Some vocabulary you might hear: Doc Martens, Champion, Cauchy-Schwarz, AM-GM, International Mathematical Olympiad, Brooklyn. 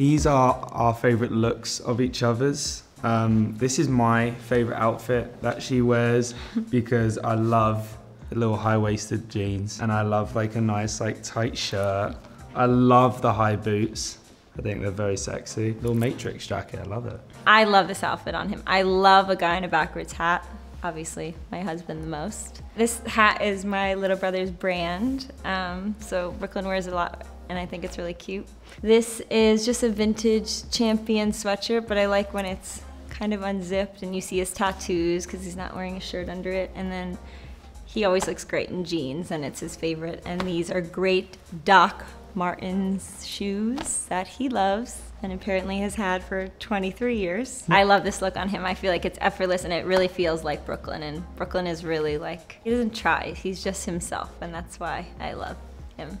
These are our favorite looks of each other's. This is my favorite outfit that she wears because I love the little high-waisted jeans and I love like a nice like tight shirt. I love the high boots. I think they're very sexy. Little Matrix jacket, I love it. I love this outfit on him. I love a guy in a backwards hat. Obviously, my husband the most. This hat is my little brother's brand. So Brooklyn wears a lot and I think it's really cute. This is just a vintage Champion sweatshirt, but I like when it's kind of unzipped and you see his tattoos because he's not wearing a shirt under it. And then he always looks great in jeans and it's his favorite. And these are great Doc Martens shoes that he loves and apparently has had for 23 years. I love this look on him. I feel like it's effortless and it really feels like Brooklyn, and Brooklyn is really like, he doesn't try, he's just himself, and that's why I love him.